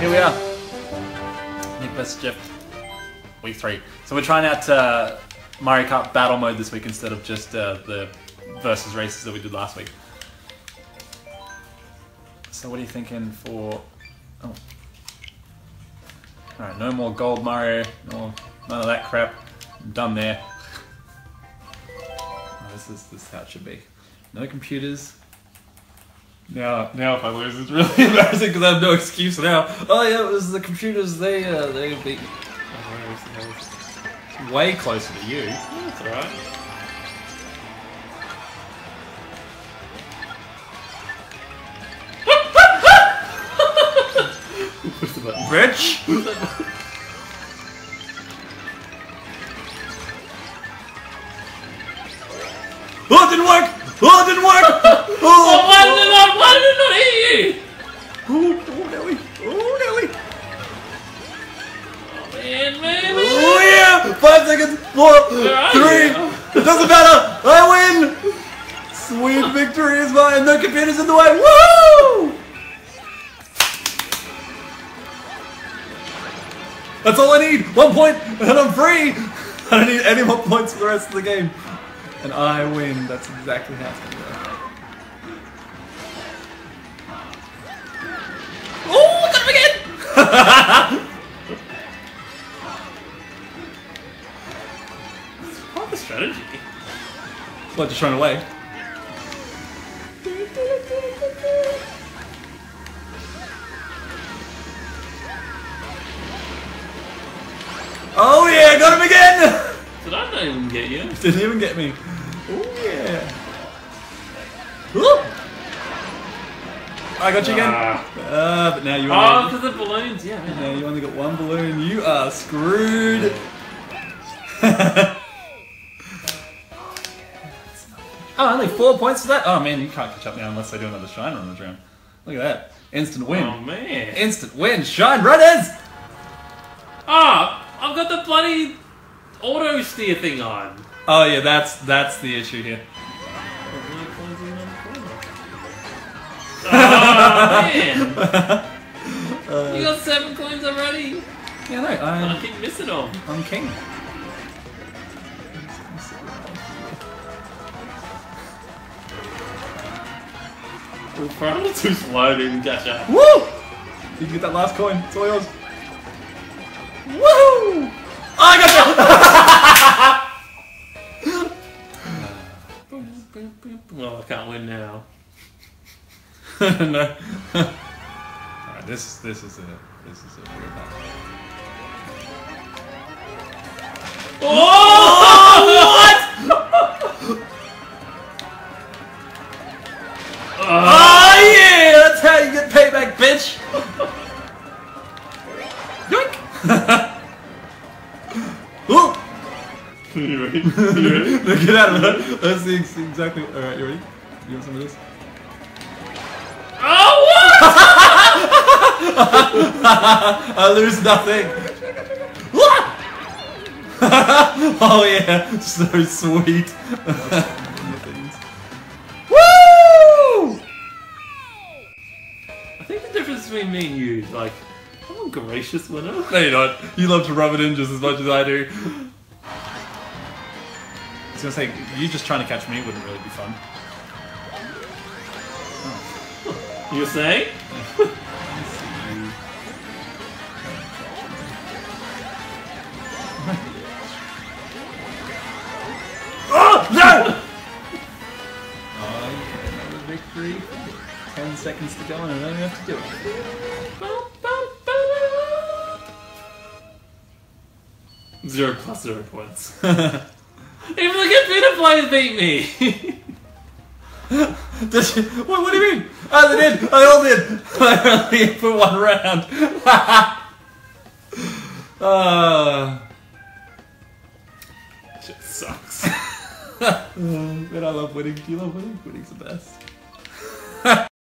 Here we are. I think that's Jeff. Week 3. So we're trying out Mario Kart Battle Mode this week instead of just the versus races that we did last week. So what are you thinking for... Oh. Alright, no more gold Mario, no more, none of that crap. I'm done there. Oh, this is how it should be. No computers. Now if I lose, it's really embarrassing because I have no excuse now. Oh yeah, it was the computers, they beat me. It's way closer to you. Yeah, that's alright. Push the button. Bitch! Push the button. Oh, it didn't work! Oh, it didn't work! Oh, oh, why did it not hit you? Oh, oh, no way. Man. Oh yeah! 5 seconds, 4, 3, it doesn't matter! I win! Sweet victory is mine, no computers in the way, woo! That's all I need! 1 point, and I'm free! I don't need any more points for the rest of the game. And I win, that's exactly how it's gonna work. Oh, I got him again! Strategy. What, just run away? Oh yeah, got him again! Did I not even get you? Didn't even get me. Oh yeah. Ooh. I got you again. But now you only... Oh, because the balloons, yeah. Now you only got one balloon. You are screwed. Oh, only 4 points for that? Oh man, you can't catch up now unless they do another shine run this round. Look at that. Instant win. Oh man. Instant win. Shine runners! Ah, oh, I've got the bloody auto steer thing on. Oh yeah, that's the issue here. Oh man. You got 7 coins already. Yeah, no, I keep missing them. I'm king. We're probably too slow to even catch up. Woo! You can get that last coin. It's all yours. Woohoo! Oh, I gotcha! Well, I can't win now. No. Alright, this is a weird one. Oh! What? Oh yeah, that's how you get payback, bitch! Yoink! Ooh! You ready? No, get out of it. Let's see exactly. Alright, you ready? You want some of this? Oh, what? I lose nothing. Oh yeah, so sweet. Between me and you, like, I'm a gracious winner. No, you're not. You love to rub it in just as much as I do. I was gonna say, you just trying to catch me wouldn't really be fun. Oh. You're saying? Oh, no! Oh, okay, another victory. 10 seconds to go and I don't even have to do it. 0 plus 0 points. Even the computer players beat me! What do you mean? Oh, they did! I all did! I only did for 1 round. It just sucks. But I love winning. Do you love winning? Winning's the best.